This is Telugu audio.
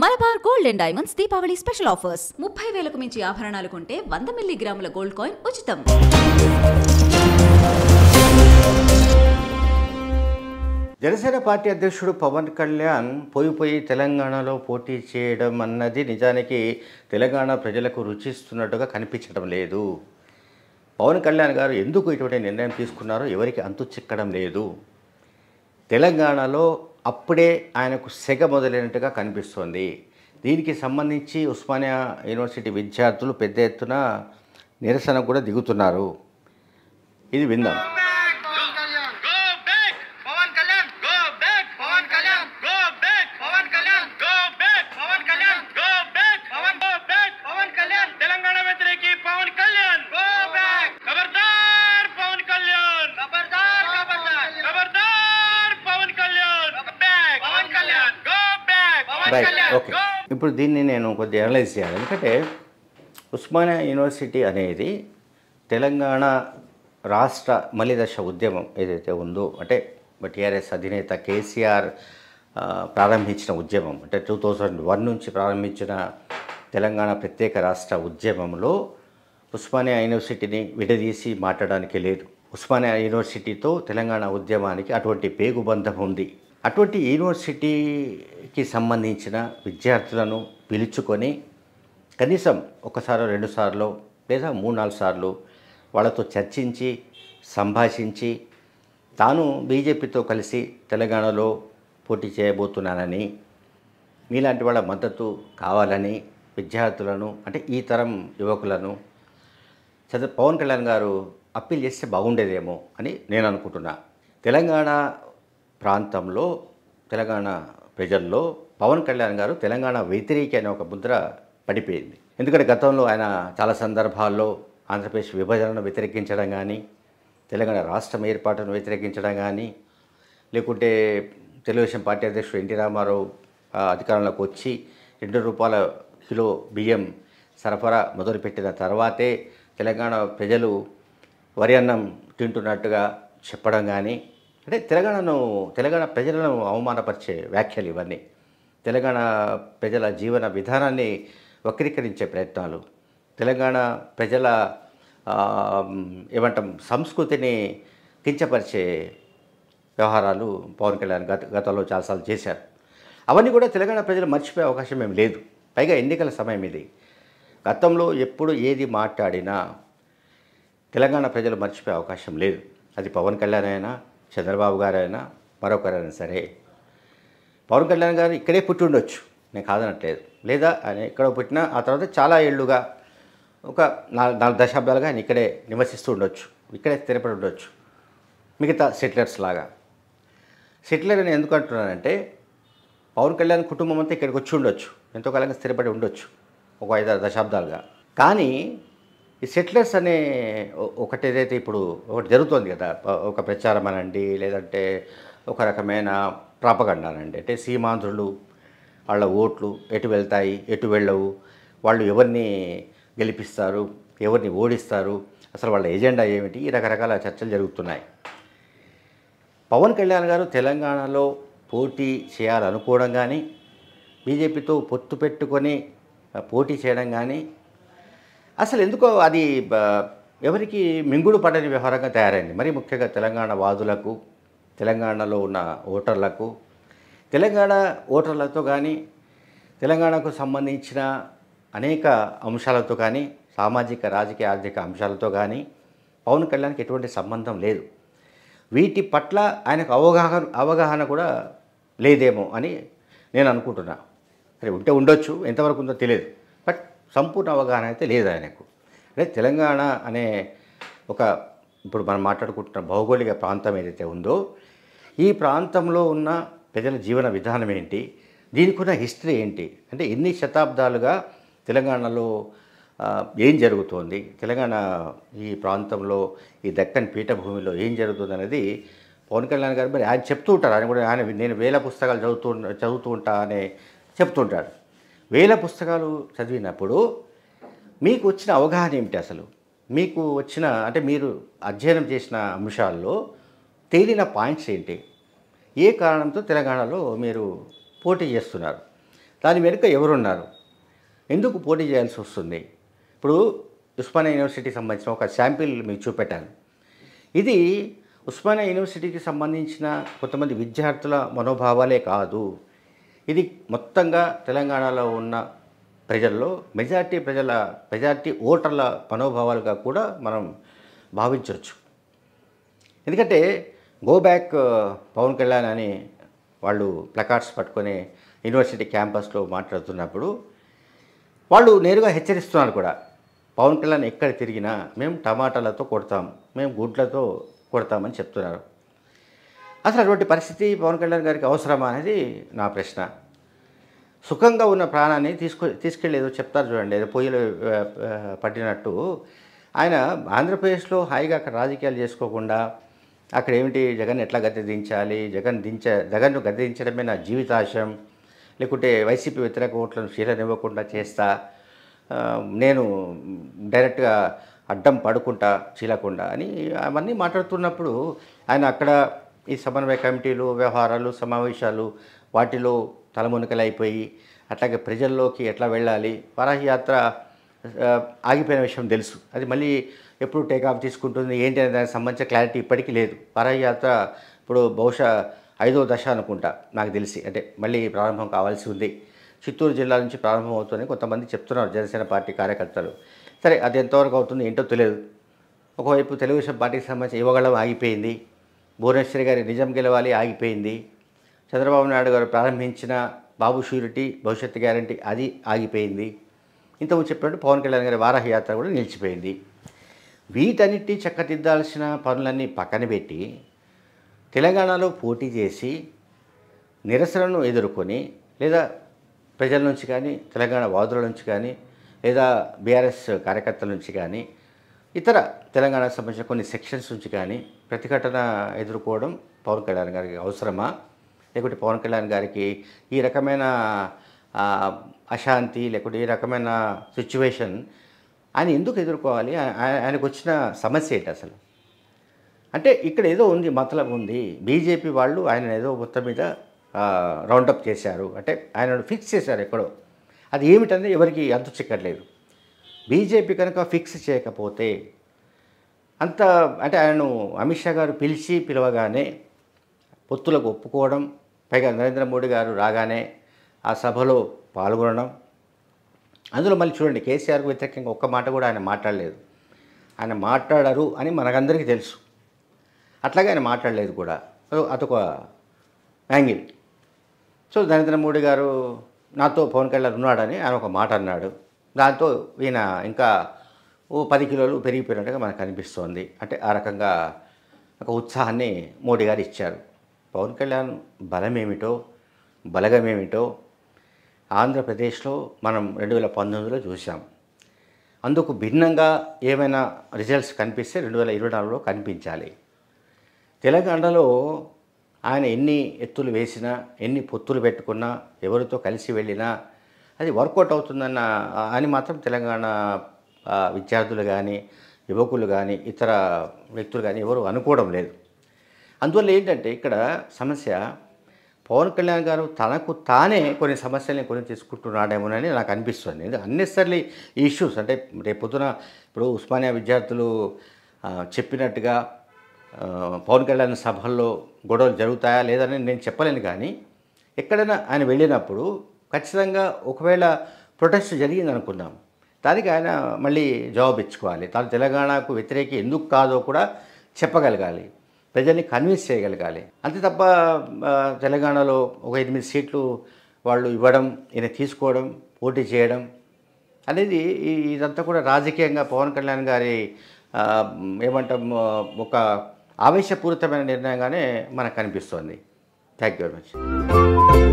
Malabar Gold and Diamonds Deepavali special offers. 30,000 మించి ఆభరణాలు కొంటే 100 మిల్లీగ్రాముల గోల్డ్ కాయిన్ ఉచితం. జనసేన పార్టీ అధ్యక్షుడు పవన్ కళ్యాణ్ పోయిపోయి తెలంగాణలో పోటీ చేయడం అన్నది నిజానికి తెలంగాణ ప్రజలకు రుచిస్తున్నట్టుగా కనిపించడం లేదు. పవన్ కళ్యాణ్ గారు ఎందుకు ఇటువంటి నిర్ణయం తీసుకున్నారో ఎవరికి అంతు చిక్కడం లేదు. తెలంగాణలో అప్పుడే ఆయనకు సెగ మొదలైనట్టుగా కనిపిస్తోంది. దీనికి సంబంధించి ఉస్మానియా యూనివర్సిటీ విద్యార్థులు పెద్ద ఎత్తున నిరసన కూడా దిగుతున్నారు. ఇది విందాం. ఓకే, ఇప్పుడు దీన్ని నేను కొద్దిగా అనలైజ్ చేయాలి. ఎందుకంటే ఉస్మానియా యూనివర్సిటీ అనేది తెలంగాణ రాష్ట్ర మలిదశ ఉద్యమం ఏదైతే ఉందో, అంటే టీఆర్ఎస్ అధినేత కేసీఆర్ ప్రారంభించిన ఉద్యమం, అంటే 2001 నుంచి ప్రారంభించిన తెలంగాణ ప్రత్యేక రాష్ట్ర ఉద్యమంలో ఉస్మానియా యూనివర్సిటీని విడదీసి మాట్లాడడానికి లేదు. ఉస్మానియా యూనివర్సిటీతో తెలంగాణ ఉద్యమానికి అటువంటి పేగుబంధం ఉంది. అటువంటి యూనివర్సిటీకి సంబంధించిన విద్యార్థులను పిలుచుకొని కనీసం ఒకసారి 2 సార్లు లేదా 3-4 సార్లు వాళ్ళతో చర్చించి సంభాషించి తాను బీజేపీతో కలిసి తెలంగాణలో పోటీ చేయబోతున్నానని, మీలాంటి వాళ్ళ మద్దతు కావాలని విద్యార్థులను, అంటే ఈ తరం యువకులను పవన్ కళ్యాణ్ గారు అప్పీల్ చేస్తే బాగుండేదేమో అని నేను అనుకుంటున్నా. తెలంగాణ ప్రాంతంలో, తెలంగాణ ప్రజల్లో పవన్ కళ్యాణ్ గారు తెలంగాణ వ్యతిరేకి అనే ఒక ముద్ర పడిపోయింది. ఎందుకంటే గతంలో ఆయన చాలా సందర్భాల్లో ఆంధ్రప్రదేశ్ విభజనను వ్యతిరేకించడం కానీ, తెలంగాణ రాష్ట్రం ఏర్పాటును వ్యతిరేకించడం కానీ, లేకుంటే తెలుగుదేశం పార్టీ అధ్యక్షుడు ఎన్టీ రామారావు అధికారంలోకి వచ్చి ₹2 కిలో బియ్యం సరఫరా మొదలుపెట్టిన తర్వాతే తెలంగాణ ప్రజలు వరి అన్నం తింటున్నట్టుగా చెప్పడం కానీ, అంటే తెలంగాణ ప్రజలను అవమానపరిచే వ్యాఖ్యలు ఇవన్నీ, తెలంగాణ ప్రజల జీవన విధానాన్ని వక్రీకరించే ప్రయత్నాలు, తెలంగాణ ప్రజల ఏమంటాం సంస్కృతిని కించపరిచే వ్యవహారాలు పవన్ కళ్యాణ్ గతంలో చాలాసార్లు చేశారు. అవన్నీ కూడా తెలంగాణ ప్రజలు మర్చిపోయే అవకాశం ఏం లేదు. పైగా ఎన్నికల సమయం ఇది. గతంలో ఎప్పుడు ఏది మాట్లాడినా తెలంగాణ ప్రజలు మర్చిపోయే అవకాశం లేదు. అది పవన్ కళ్యాణ్ అయినా, చంద్రబాబు గారైనా, మరొకరైనా సరే. పవన్ కళ్యాణ్ గారు ఇక్కడే పుట్టి ఉండొచ్చు, నేను కాదనట్లేదు, లేదా ఆయన ఇక్కడ పుట్టినా ఆ తర్వాత చాలా ఏళ్ళుగా ఒక 4 దశాబ్దాలుగా ఆయన ఇక్కడే నివసిస్తూ ఉండొచ్చు, ఇక్కడే స్థిరపడి ఉండొచ్చు, మిగతా సెటిలర్స్ లాగా. సెటిలర్ నేను ఎందుకు అంటున్నానంటే, పవన్ కళ్యాణ్ కుటుంబం అంతా ఇక్కడికి వచ్చి ఉండొచ్చు, ఎంతో కాలంగా స్థిరపడి ఉండొచ్చు, ఒక 5-6 దశాబ్దాలుగా. కానీ ఈ సెటిలర్స్ అనే ఒకటి ఏదైతే ఇప్పుడు ఒకటి జరుగుతుంది కదా, ఒక ప్రచారం అనండి, లేదంటే ఒక రకమైన ప్రాపగండ అనండి, అంటే సీమాంధ్రులు వాళ్ళ ఓట్లు ఎటు వెళ్తాయి, ఎటు వెళ్ళవు, వాళ్ళు ఎవరిని గెలిపిస్తారు, ఎవరిని ఓడిస్తారు, అసలు వాళ్ళ ఎజెండా ఏమిటి, ఈ రకరకాల చర్చలు జరుగుతున్నాయి. పవన్ కళ్యాణ్ గారు తెలంగాణలో పోటీ చేయాలనుకోవడం కానీ, బీజేపీతో పొత్తు పెట్టుకొని పోటీ చేయడం కానీ అసలు ఎందుకో అది ఎవరికి మింగుడు పడని వ్యవహారంగా తయారైంది. మరి ముఖ్యంగా తెలంగాణ వాదులకు, తెలంగాణలో ఉన్న ఓటర్లకు, తెలంగాణ ఓటర్లతో కానీ, తెలంగాణకు సంబంధించిన అనేక అంశాలతో కానీ, సామాజిక, రాజకీయ, ఆర్థిక అంశాలతో కానీ పవన్ కళ్యాణ్కి ఎటువంటి సంబంధం లేదు. వీటి పట్ల ఆయనకు అవగాహన కూడా లేదేమో అని నేను అనుకుంటున్నా. అది ఉంటే ఉండొచ్చు, ఎంతవరకు ఉందో తెలియదు, బట్ సంపూర్ణ అవగాహన అయితే లేదు ఆయనకు. అంటే తెలంగాణ అనే ఒక ఇప్పుడు మనం మాట్లాడుకుంటున్న భౌగోళిక ప్రాంతం ఏదైతే ఉందో, ఈ ప్రాంతంలో ఉన్న ప్రజల జీవన విధానం ఏంటి, దీనికి ఉన్న హిస్టరీ ఏంటి, అంటే ఎన్ని శతాబ్దాలుగా తెలంగాణలో ఏం జరుగుతోంది, తెలంగాణ ఈ ప్రాంతంలో, ఈ దక్కన్ పీఠభూమిలో ఏం జరుగుతుంది అనేది పవన్ కళ్యాణ్ గారు మరి ఆయన చెప్తూ ఉంటారు. ఆయన కూడా ఆయన నేను 1000 పుస్తకాలు చదువుతూ ఉంటా అని చెప్తుంటాడు. 1000 పుస్తకాలు చదివినప్పుడు మీకు వచ్చిన అవగాహన ఏమిటి, అసలు మీకు వచ్చిన, అంటే మీరు అధ్యయనం చేసిన అంశాల్లో తేలిన పాయింట్స్ ఏంటి, ఏ కారణంతో తెలంగాణలో మీరు పోటీ చేస్తున్నారు. దాని వెనుక ఎవరున్నారు? ఎందుకు పోటీ చేయాల్సి వస్తుంది? ఇప్పుడు ఉస్మానియా యూనివర్సిటీకి సంబంధించిన ఒక శాంపిల్ మీకు చూపెట్టాను. ఇది ఉస్మానియా యూనివర్సిటీకి సంబంధించిన కొంతమంది విద్యార్థుల మనోభావాలే కాదు, ఇది మొత్తంగా తెలంగాణలో ఉన్న ప్రజల్లో మెజారిటీ ఓటర్ల మనోభావాలుగా కూడా మనం భావించవచ్చు. ఎందుకంటే గో బ్యాక్ పవన్ కళ్యాణ్ అని వాళ్ళు ప్లకార్డ్స్ పట్టుకొని యూనివర్సిటీ క్యాంపస్లో మాట్లాడుతున్నప్పుడు వాళ్ళు నేరుగా హెచ్చరిస్తున్నారు కూడా. పవన్ కళ్యాణ్ ఎక్కడ తిరిగినా మేము టమాటాలతో కొడతాం, మేము గుడ్లతో కొడతామని చెప్తున్నారు. అసలు అటువంటి పరిస్థితి పవన్ కళ్యాణ్ గారికి అవసరమా అనేది నా ప్రశ్న. సుఖంగా ఉన్న ప్రాణాన్ని తీసుకెళ్ళి ఏదో చెప్తారు చూడండి, ఏదో పొయ్యిలో పట్టినట్టు. ఆయన ఆంధ్రప్రదేశ్లో హాయిగా అక్కడ రాజకీయాలు చేసుకోకుండా అక్కడ ఏమిటి జగన్ ఎట్లా గద్దె దించాలి, జగన్ను గద్దె దించడమే నా జీవితాశయం, లేకుంటే వైసీపీ వ్యతిరేక ఓట్లను చీలనివ్వకుండా చేస్తా, నేను డైరెక్ట్గా అడ్డం పడుకుంటా చీలకుండా అని అవన్నీ మాట్లాడుతున్నప్పుడు ఆయన అక్కడ ఈ సమన్వయ కమిటీలు, వ్యవహారాలు, సమావేశాలు వాటిలో తలమునకలైపోయి అట్లాగే ప్రజల్లోకి ఎట్లా వెళ్ళాలి, వారాహి యాత్ర ఆగిపోయిన విషయం తెలుసు, అది మళ్ళీ ఎప్పుడు టేక్ ఆఫ్ తీసుకుంటుంది ఏంటి అనే దానికి సంబంధించిన క్లారిటీ ఇప్పటికీ లేదు. వారాహి యాత్ర ఇప్పుడు బహుశా 5వ దశ అనుకుంటా నాకు తెలిసి, అంటే మళ్ళీ ప్రారంభం కావాల్సి ఉంది. చిత్తూరు జిల్లా నుంచి ప్రారంభం అవుతుందని కొంతమంది చెప్తున్నారు జనసేన పార్టీ కార్యకర్తలు. సరే అది ఎంతవరకు అవుతుంది ఏంటో తెలియదు. ఒకవైపు తెలుగుదేశం పార్టీకి సంబంధించి ఇవ్వగలం ఆగిపోయింది, భువనేశ్వరి గారి నిజం గెలవాలి ఆగిపోయింది, చంద్రబాబు నాయుడు గారు ప్రారంభించిన బాబు షూరిటీ భవిష్యత్తు గ్యారంటీ అది ఆగిపోయింది, ఇంతకుముందు చెప్పినట్టు పవన్ కళ్యాణ్ గారి వారాహి యాత్ర కూడా నిలిచిపోయింది. వీటన్నిటి చక్కదిద్దాల్సిన పనులన్నీ పక్కన పెట్టి తెలంగాణలో పోటీ చేసి నిరసనను ఎదుర్కొని, లేదా ప్రజల నుంచి కానీ, తెలంగాణ వాదుల నుంచి కానీ, లేదా బీఆర్ఎస్ కార్యకర్తల నుంచి కానీ, ఇతర తెలంగాణకు సంబంధించిన కొన్ని సెక్షన్స్ నుంచి కానీ ప్రతిఘటన ఎదుర్కోవడం పవన్ కళ్యాణ్ గారికి అవసరమా? లేకుంటే పవన్ కళ్యాణ్ గారికి ఈ రకమైన అశాంతి, లేకుంటే ఈ రకమైన సిచ్యువేషన్ ఆయన ఎందుకు ఎదుర్కోవాలి? ఆయనకు వచ్చిన సమస్య ఏంటి అసలు? అంటే ఇక్కడ ఏదో ఉంది, మతలబు ఉంది. బీజేపీ వాళ్ళు ఆయన ఏదో మొత్తం మీద రౌండప్ చేశారు, అంటే ఆయనను ఫిక్స్ చేశారు ఎక్కడో. అది ఏమిటంటే ఎవరికి అంత చిక్కట్లేదు. బీజేపీ కనుక ఫిక్స్ చేయకపోతే అంత, అంటే ఆయనను అమిత్ షా గారు పిలవగానే పొత్తులకు ఒప్పుకోవడం, పైగా నరేంద్ర మోడీ గారు రాగానే ఆ సభలో పాల్గొనడం, అందులో మళ్ళీ చూడండి కేసీఆర్కు వ్యతిరేకంగా ఒక్క మాట కూడా ఆయన మాట్లాడలేదు. ఆయన మాట్లాడరు అని మనకందరికీ తెలుసు, అట్లాగే ఆయన మాట్లాడలేదు కూడా, అదొక యాంగిల్. సో నరేంద్ర మోడీ గారు నాతో పవన్ కళ్యాణ్ ఉన్నాడని ఆయన ఒక మాట అన్నాడు, దాంతో ఈయన ఇంకా 10 కిలోలు పెరిగిపోయినట్టుగా మనకు అనిపిస్తోంది. అంటే ఆ రకంగా ఒక ఉత్సాహాన్ని మోడీ గారు ఇచ్చారు. పవన్ కళ్యాణ్ బలమేమిటో, బలగమేమిటో ఆంధ్రప్రదేశ్లో మనం 2019లో చూసాం. అందుకు భిన్నంగా ఏమైనా రిజల్ట్స్ కనిపిస్తే 2024లో కనిపించాలి. తెలంగాణలో ఆయన ఎన్ని ఎత్తులు వేసినా, ఎన్ని పొత్తులు పెట్టుకున్నా, ఎవరితో కలిసి వెళ్ళినా అది వర్కౌట్ అవుతుందన్న అని మాత్రం తెలంగాణ విద్యార్థులు కానీ, యువకులు కానీ, ఇతర వ్యక్తులు కానీ ఎవరు అనుకోవడం లేదు. అందువల్ల ఏంటంటే ఇక్కడ సమస్య పవన్ కళ్యాణ్ గారు తనకు తానే కొన్ని సమస్యల్ని కొని తీసుకుంటున్నాడేమోనని నాకు అనిపిస్తుంది. అన్నెసర్లీ ఇష్యూస్, అంటే రేపొద్దున ఇప్పుడు ఉస్మానియా విద్యార్థులు చెప్పినట్టుగా పవన్ కళ్యాణ్ సభల్లో గొడవలు జరుగుతాయా లేదని నేను చెప్పలేను, కానీ ఎక్కడైనా ఆయన వెళ్ళినప్పుడు ఖచ్చితంగా ఒకవేళ ప్రొటెస్ట్ జరిగింది అనుకుందాం, దానికి ఆయన మళ్ళీ జవాబు ఇచ్చుకోవాలి. తాను తెలంగాణకు వ్యతిరేకి ఎందుకు కాదో కూడా చెప్పగలగాలి, ప్రజల్ని కన్విన్స్ చేయగలగాలి. అంతే తప్ప తెలంగాణలో ఒక 8 సీట్లు వాళ్ళు ఇవ్వడం, ఈయన తీసుకోవడం, పోటీ చేయడం అనేది ఇదంతా కూడా రాజకీయంగా పవన్ కళ్యాణ్ గారి ఏమంటాం ఒక ఆవేశపూరితమైన నిర్ణయంగానే మనకు కనిపిస్తోంది. Thank you very much.